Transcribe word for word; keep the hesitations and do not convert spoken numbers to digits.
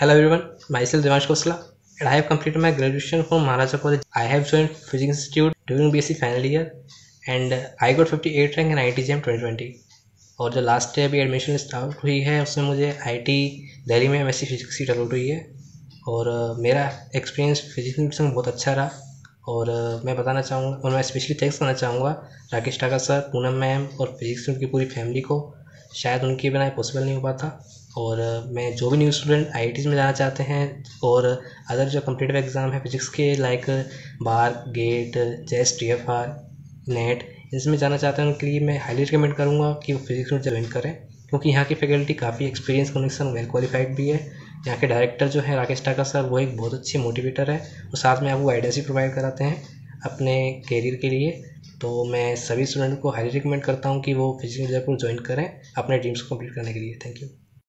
Hello everyone, myself Divyansh Kosla and I have completed my graduation from Maharaja College. I have joined Physics Institute during B S c final year and I got fifty-eight rank in I I T J E E twenty twenty. और जो last year अभी admission start हुई है उसमें मुझे I I T Delhi में M S C physics seat allot हुई है और मेरा एक्सपीरियंस फिजिक्स में बहुत अच्छा रहा और मैं बताना चाहूँगा और मैं स्पेशली थैंक्स करना चाहूँगा राकेश ढाका सर, पूनम मैम और फिजिक्स की पूरी फैमिली को। शायद उनके बिना पॉसिबल नहीं हो पाता। और मैं जो भी new student I I Ts में जाना चाहते हैं और अदर जो कम्पिटेटिव एग्ज़ाम है फिजिक्स के लाइक बार, GATE, JEST, T F R, NET, इसमें जाना चाहते हैं उनके लिए मैं हाईली रिकमेंड करूँगा कि वो फिजिक्स में ज्वाइन करें क्योंकि यहाँ की फैकल्टी काफ़ी एक्सपीरियंस कनेक्शन वेल क्वालिफाइड भी है। यहाँ के डायरेक्टर जो है राकेश ढाका सर वो एक बहुत अच्छे मोटिवेटर है और साथ में आपको आइडियाज़ भी प्रोवाइड कराते हैं अपने कैरियर के लिए। तो मैं सभी स्टूडेंट को हाईली रिकमेंड करता हूँ कि वो फिजिक्स में जयपुर ज्वाइन करें अपने ड्रीम्स को कम्प्लीट करने के लिए। Thank you.